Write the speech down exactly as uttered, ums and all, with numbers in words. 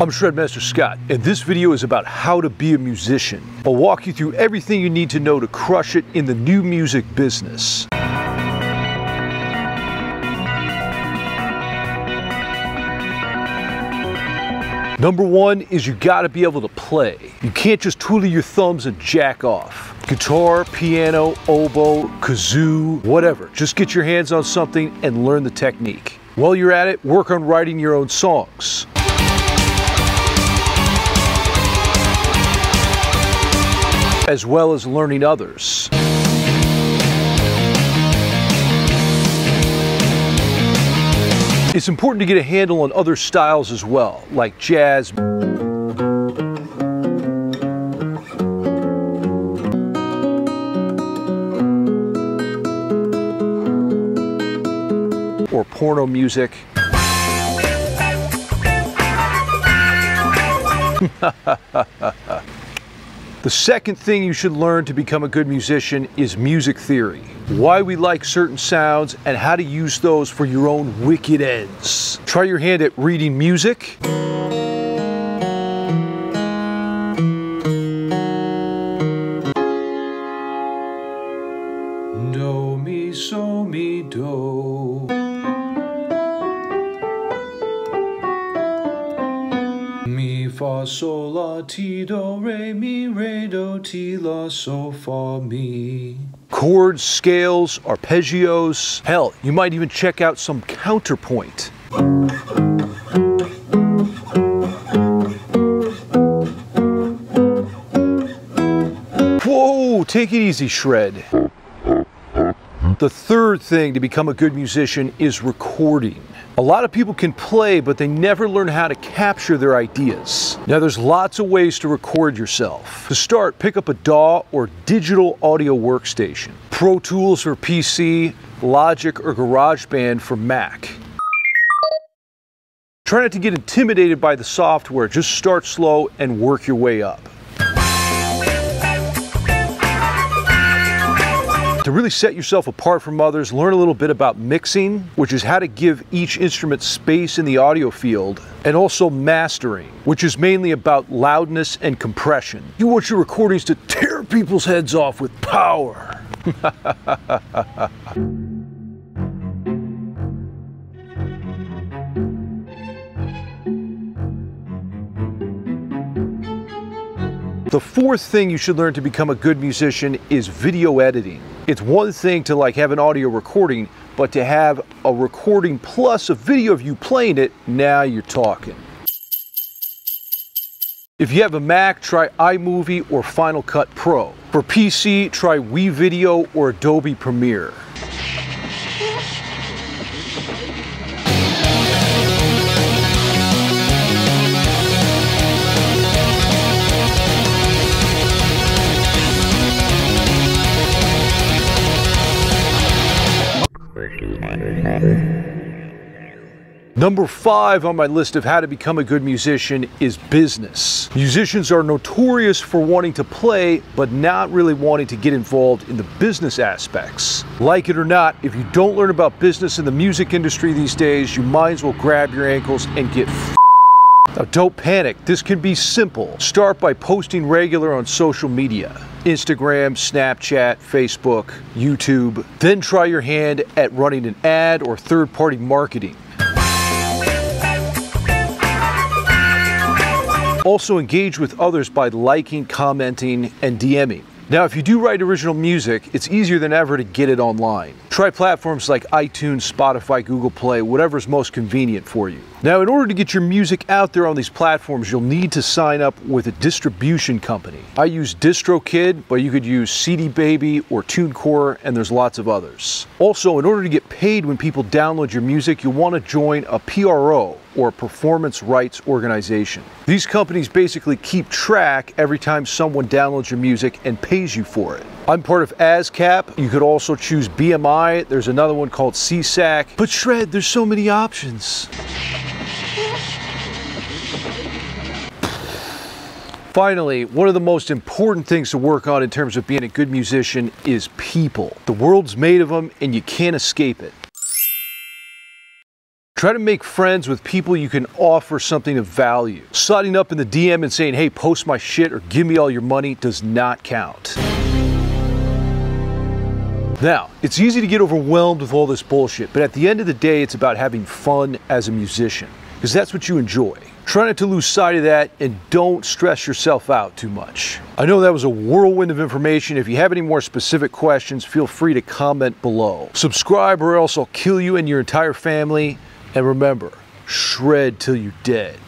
I'm Shredmaster Scott, and this video is about how to be a musician. I'll walk you through everything you need to know to crush it in the new music business. Number one is you gotta be able to play. You can't just twiddle your thumbs and jack off. Guitar, piano, oboe, kazoo, whatever. Just get your hands on something and learn the technique. While you're at it, work on writing your own songs. As well as learning others. It's important to get a handle on other styles as well, like jazz, or porno music. The second thing you should learn to become a good musician is music theory. Why we like certain sounds and how to use those for your own wicked ends. Try your hand at reading music, do, mi, so, mi, do, mi, fa, sol, la, ti, do, re, mi, re, do, ti, la, so, fa, mi. Chords, scales, arpeggios. Hell, you might even check out some counterpoint. Whoa, take it easy, Shred. The third thing to become a good musician is recording. A lot of people can play, but they never learn how to capture their ideas. Now there's lots of ways to record yourself. To start, pick up a D A W or digital audio workstation. Pro Tools for P C, Logic or GarageBand for Mac. Try not to get intimidated by the software. Just start slow and work your way up. To really set yourself apart from others, learn a little bit about mixing, which is how to give each instrument space in the audio field, and also mastering, which is mainly about loudness and compression. You want your recordings to tear people's heads off with power. The fourth thing you should learn to become a good musician is video editing. It's one thing to like have an audio recording, but to have a recording plus a video of you playing it, now you're talking. If you have a Mac, try iMovie or Final Cut Pro. For P C, try WeVideo or Adobe Premiere. Number five on my list of how to become a good musician is business. Musicians are notorious for wanting to play, but not really wanting to get involved in the business aspects. Like it or not, if you don't learn about business in the music industry these days, you might as well grab your ankles and get f***ed. Now don't panic, this can be simple. Start by posting regular on social media. Instagram, Snapchat, Facebook, YouTube. Then try your hand at running an ad or third-party marketing. Also engage with others by liking, commenting, and DMing. Now, if you do write original music, it's easier than ever to get it online. Try platforms like iTunes, Spotify, Google Play, whatever's most convenient for you. Now, in order to get your music out there on these platforms, you'll need to sign up with a distribution company. I use DistroKid, but you could use C D Baby or TuneCore, and there's lots of others. Also, in order to get paid when people download your music, you'll want to join a P R O, or performance rights organization. These companies basically keep track every time someone downloads your music and pays you for it. I'm part of ASCAP. You could also choose B M I. There's another one called SESAC. But Shred, there's so many options. Finally, one of the most important things to work on in terms of being a good musician is people. The world's made of them and you can't escape it. Try to make friends with people you can offer something of value. Sliding up in the D M and saying, hey, post my shit or give me all your money does not count. Now, it's easy to get overwhelmed with all this bullshit, but at the end of the day, it's about having fun as a musician, because that's what you enjoy. Try not to lose sight of that and don't stress yourself out too much. I know that was a whirlwind of information. If you have any more specific questions, feel free to comment below. Subscribe or else I'll kill you and your entire family. And remember, shred till you're dead.